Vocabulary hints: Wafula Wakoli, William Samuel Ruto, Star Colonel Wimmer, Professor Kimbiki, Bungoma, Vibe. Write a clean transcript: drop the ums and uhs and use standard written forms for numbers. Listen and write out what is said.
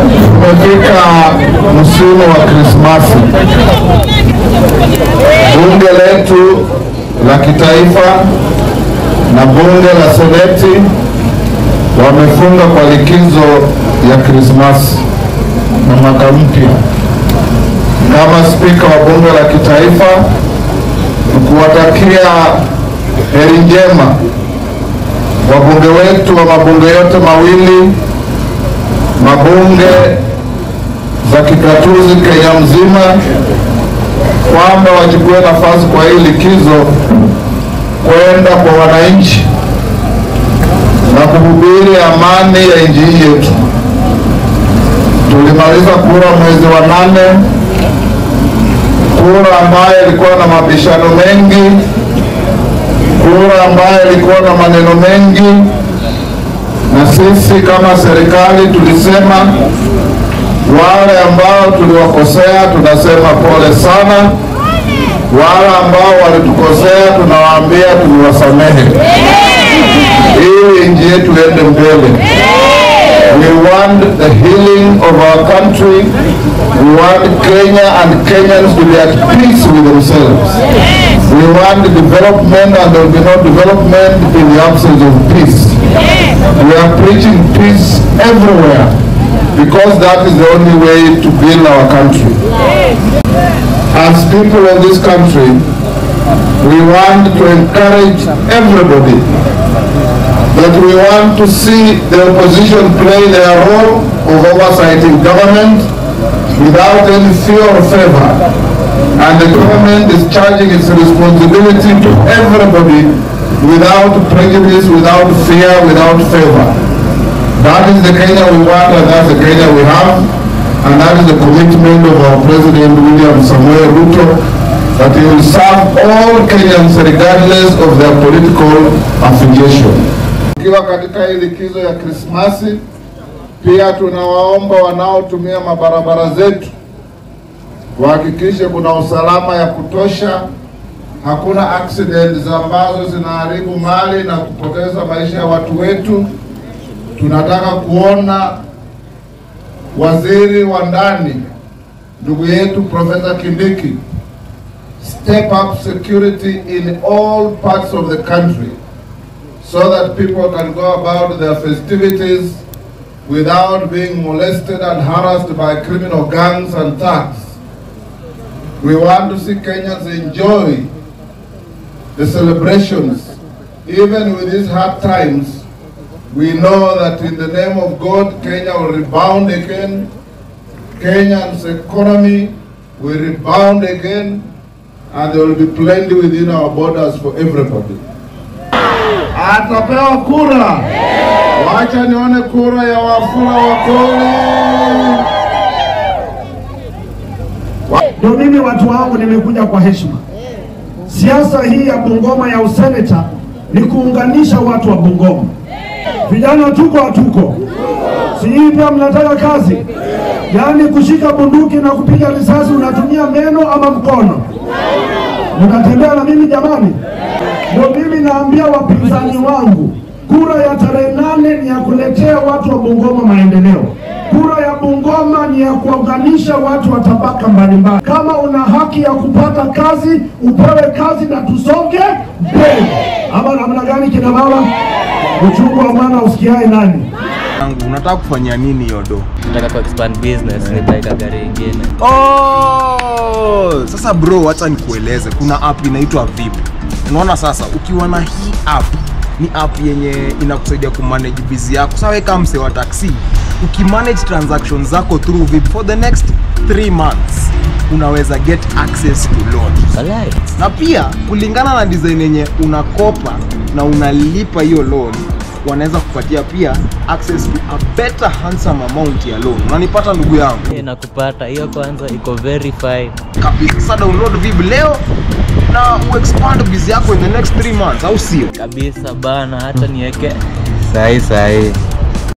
umefika msimu wa Krismasi. Bunge letu la kitaifa na bunge la seneti wamefunga kwa likizo ya Krismasi na mwaka mpya. Kama spika wa bunge la kitaifa, kuwatakia heri njema wabunge wetu wa mabunge yote mawili, mabunge za kikatuzi Kenya mzima, kwamba wachukue nafasi kwa hii likizo kwenda kwa wananchi na kuhubiri amani ya nchi yetu. Tulimaliza kura mwezi wa 8, kura ambayo ilikuwa na mabishano mengi, kura ambayo ilikuwa na maneno mengi, na sisi kama serikali tulisema wale ambao tuliwakosea tunasema pole sana, wale ambao walitukosea tunawaambia tuliwasamehe, ili nchi yetu iende mbele. We want the healing of our country. We want Kenya and Kenyans to be at peace with themselves. We want development, and there will be no development in the absence of peace. We are preaching peace everywhere because that is the only way to build our country. As people of this country, we want to encourage everybody that we want to see the opposition play their role of oversighting government without any fear or favor. And the government is charging its responsibility to everybody without prejudice, without fear, without favor. That is the Kenya we want, and that's the Kenya we have. And that is the commitment of our President William Samuel Ruto, that he will serve all Kenyans regardless of their political affiliation. Kiwa katika likizo ya Krismasi, pia tunawaomba wanaotumia mabarabara zetu wahakikishe kuna usalama ya kutosha, hakuna accident ambazo zinaharibu mali na kupoteza maisha ya watu wetu. Tunataka kuona waziri wa ndani ndugu yetu Professor Kimbiki step up security in all parts of the country, so that people can go about their festivities without being molested and harassed by criminal gangs and thugs. We want to see Kenyans enjoy the celebrations. Even with these hard times, we know that in the name of God, Kenya will rebound again. Kenya's economy will rebound again, and there will be plenty within our borders for everybody. Atapewa kura. Wacha nione kura ya Wafula Wakoli. Ndio mimi watu wangu nimekuja kwa heshima. Siasa hii ya Bungoma ya useneta ni kuunganisha watu wa Bungoma. Vijana tuko hatuko. Si hivyo mnataka kazi? Yaani kushika bunduki na kupiga risasi unatumia meno ama mkono? Mnatembea na mimi jamani? Ndio mimi naambia wapinzani wangu, kura ya tarehe 8 ni ya kuletea watu wa Bungoma maendeleo. Kura ya Bungoma ni ya kuunganisha watu wa tabaka mbalimbali. Kama una haki ya kupata kazi, upewe kazi na tusonge mbele. Ama namna gani kina mama? Uchungu wa mwana usikiae nani? Unataka kufanya nini yodo? Nataka ku expand business, nitaweka gari nyingine. Oh! Sasa bro, acha nikueleze, kuna app inaitwa Vibe. Unaona sasa ukiwa na hii app, ni app yenye inakusaidia kumanage bizi yako. Sawa kama mse wa taxi, ukimanage transactions zako through Vibe for the next 3 months, unaweza get access to loan. Right. Na pia kulingana na design yenye unakopa na unalipa hiyo loan, wanaweza kupatia pia access to a better handsome amount ya loan. Unanipata ndugu yangu? Nakupata. Hiyo kwanza iko verify. Kabisa download Vibe leo na expand business yako in the next 3 months, au sio? Kabisa bana, hata niweke sahi sahi.